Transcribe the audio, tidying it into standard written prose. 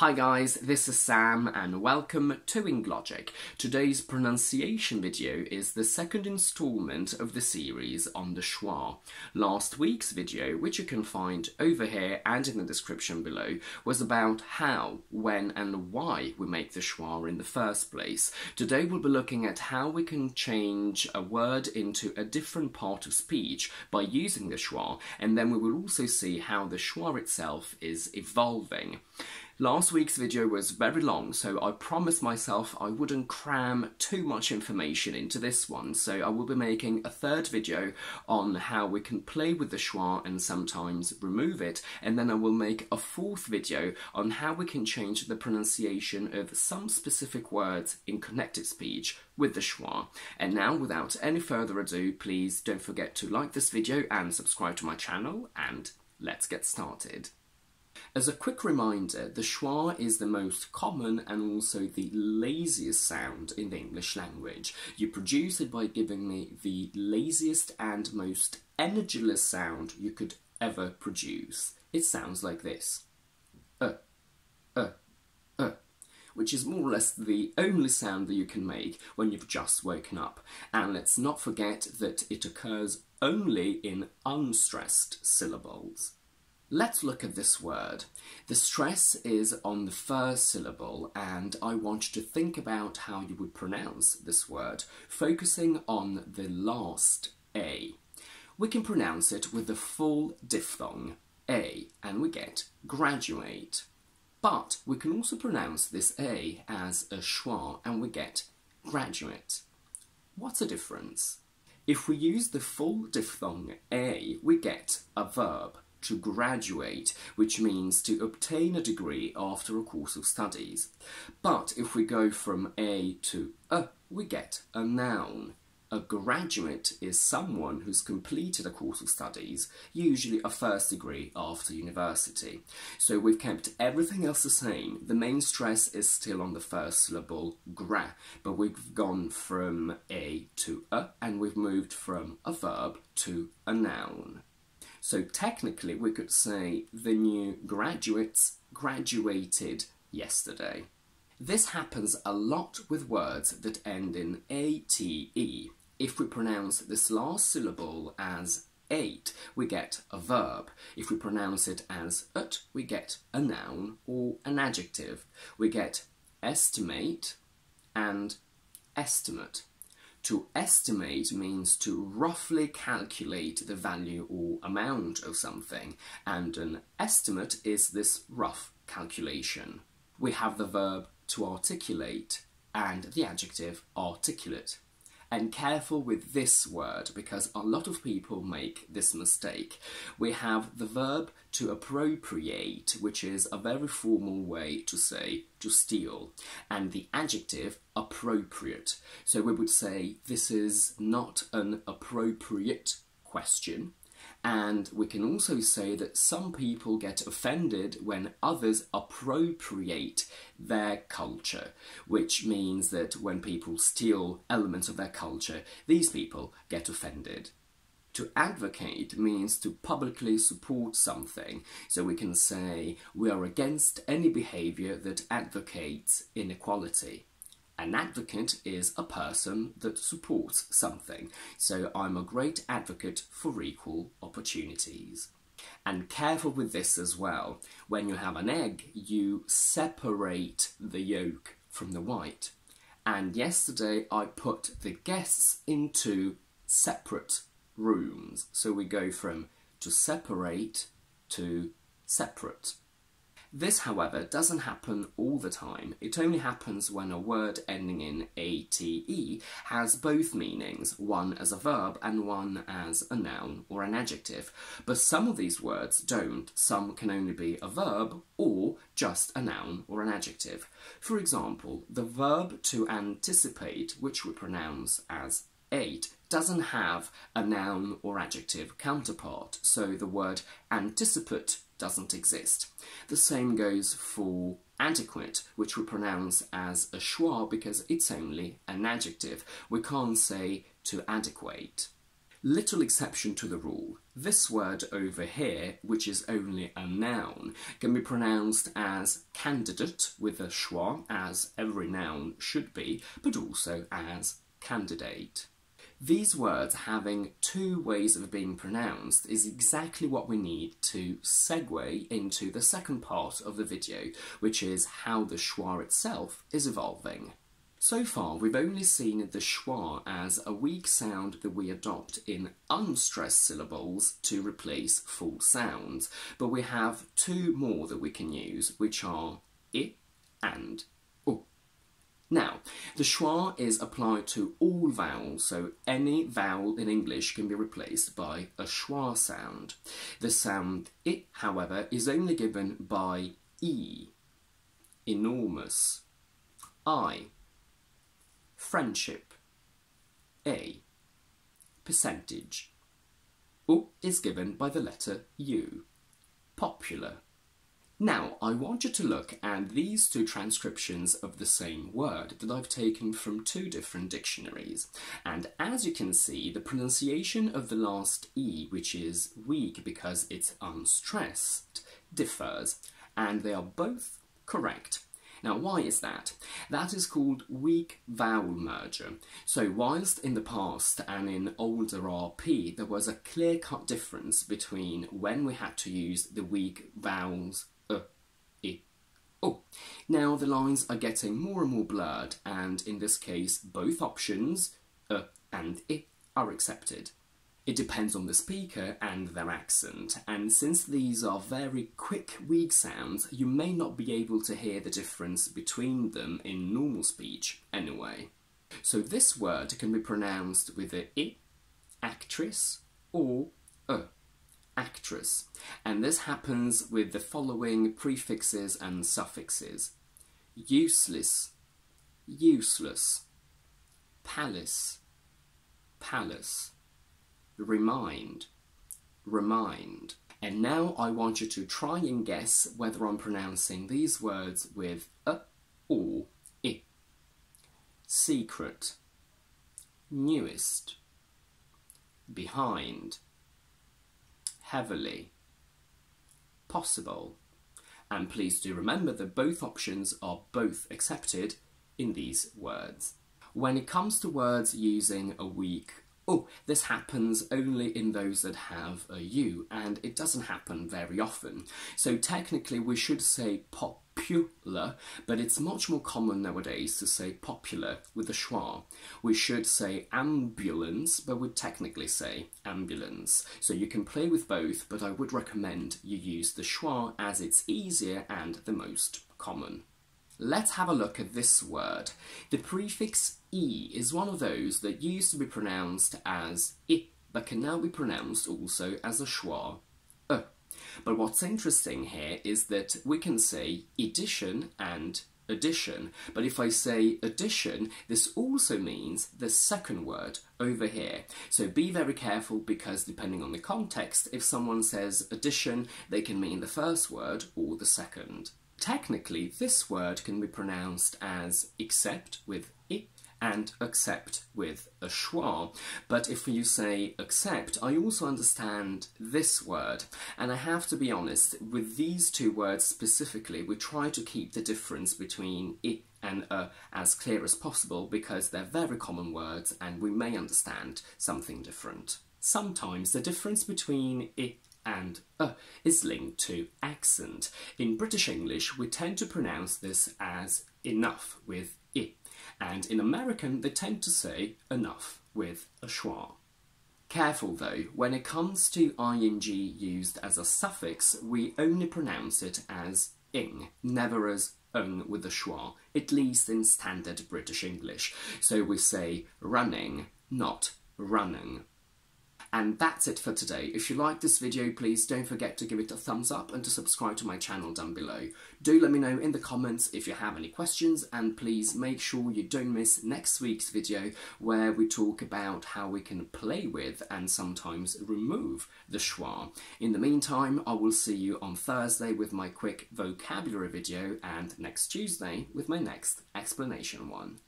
Hi guys, this is Sam and welcome to Englogic. Today's pronunciation video is the second instalment of the series on the schwa. Last week's video, which you can find over here and in the description below, was about how, when and why we make the schwa in the first place. Today we'll be looking at how we can change a word into a different part of speech by using the schwa, and then we will also see how the schwa itself is evolving. Last week's video was very long, so I promised myself I wouldn't cram too much information into this one, so I will be making a third video on how we can play with the schwa and sometimes remove it, and then I will make a fourth video on how we can change the pronunciation of some specific words in connected speech with the schwa. And now, without any further ado, please don't forget to like this video and subscribe to my channel, and let's get started. As a quick reminder, the schwa is the most common and also the laziest sound in the English language. You produce it by giving me the laziest and most energyless sound you could ever produce. It sounds like this. Which is more or less the only sound that you can make when you've just woken up. And let's not forget that it occurs only in unstressed syllables. Let's look at this word. The stress is on the first syllable, and I want you to think about how you would pronounce this word, focusing on the last A. We can pronounce it with the full diphthong, A, and we get graduate. But we can also pronounce this A as a schwa, and we get graduate. What's the difference? If we use the full diphthong, A, we get a verb. To graduate, which means to obtain a degree after a course of studies. But if we go from A to A, we get a noun. A graduate is someone who's completed a course of studies, usually a first degree after university. So we've kept everything else the same. The main stress is still on the first syllable, gra, but we've gone from A to A, and we've moved from a verb to a noun. So technically we could say the new graduates graduated yesterday. This happens a lot with words that end in ate. If we pronounce this last syllable as ate, we get a verb. If we pronounce it as ut, we get a noun or an adjective. We get estimate and estimate. To estimate means to roughly calculate the value or amount of something, and an estimate is this rough calculation. We have the verb to articulate and the adjective articulate. And careful with this word, because a lot of people make this mistake. We have the verb to appropriate, which is a very formal way to say to steal, and the adjective appropriate. So we would say this is not an appropriate question. And we can also say that some people get offended when others appropriate their culture, which means that when people steal elements of their culture, these people get offended. To advocate means to publicly support something, so we can say we are against any behaviour that advocates inequality. An advocate is a person that supports something, so I'm a great advocate for equal opportunities. And careful with this as well. When you have an egg, you separate the yolk from the white. And yesterday I put the guests into separate rooms. So we go from to separate to separate. This, however, doesn't happen all the time. It only happens when a word ending in ate has both meanings, one as a verb and one as a noun or an adjective. But some of these words don't. Some can only be a verb or just a noun or an adjective. For example, the verb to anticipate, which we pronounce as ate, doesn't have a noun or adjective counterpart, so the word anticipate doesn't exist. The same goes for adequate, which we pronounce as a schwa because it's only an adjective. We can't say to adequate. Little exception to the rule, this word over here, which is only a noun, can be pronounced as candidate with a schwa, as every noun should be, but also as candidate. These words having two ways of being pronounced is exactly what we need to segue into the second part of the video, which is how the schwa itself is evolving. So far, we've only seen the schwa as a weak sound that we adopt in unstressed syllables to replace full sounds, but we have two more that we can use, which are I and U. Now, the schwa is applied to all vowels, so any vowel in English can be replaced by a schwa sound. The sound I, however, is only given by E, enormous, I, friendship, A, percentage. U is given by the letter U, popular. Now, I want you to look at these two transcriptions of the same word that I've taken from two different dictionaries. And as you can see, the pronunciation of the last E, which is weak because it's unstressed, differs, and they are both correct. Now, why is that? That is called weak vowel merger. So whilst in the past and in older RP there was a clear-cut difference between when we had to use the weak vowels I, O. Now the lines are getting more and more blurred, and in this case both options and I are accepted. It depends on the speaker and their accent, and since these are very quick, weak sounds, you may not be able to hear the difference between them in normal speech anyway. So this word can be pronounced with the I, actress, or actress, and this happens with the following prefixes and suffixes: useless, useless, palace, palace, remind, remind. And now I want you to try and guess whether I'm pronouncing these words with a or I. Secret, newest, behind, heavily, possible. And please do remember that both options are both accepted in these words. When it comes to words using a weak oh, this happens only in those that have a U, and it doesn't happen very often. So technically we should say popular, but it's much more common nowadays to say popular with a schwa. We should say ambulance, but we technically say ambulance. So you can play with both, but I would recommend you use the schwa as it's easier and the most common. Let's have a look at this word. The prefix E is one of those that used to be pronounced as I, but can now be pronounced also as a schwa, But what's interesting here is that we can say edition and addition, but if I say addition, this also means the second word over here. So be very careful, because depending on the context, if someone says addition, they can mean the first word or the second. Technically, this word can be pronounced as accept with I and accept with a schwa, but if you say accept, I also understand this word, and I have to be honest, with these two words specifically, we try to keep the difference between I and as clear as possible, because they're very common words and we may understand something different. Sometimes the difference between I and is linked to accent. In British English, we tend to pronounce this as enough with I, and in American, they tend to say enough with a schwa. Careful though, when it comes to ing used as a suffix, we only pronounce it as ing, never as ung with a schwa, at least in standard British English. So we say running, not running. And that's it for today. If you like this video, please don't forget to give it a thumbs up and to subscribe to my channel down below. Do let me know in the comments if you have any questions, and please make sure you don't miss next week's video, where we talk about how we can play with and sometimes remove the schwa. In the meantime, I will see you on Thursday with my quick vocabulary video, and next Tuesday with my next explanation one.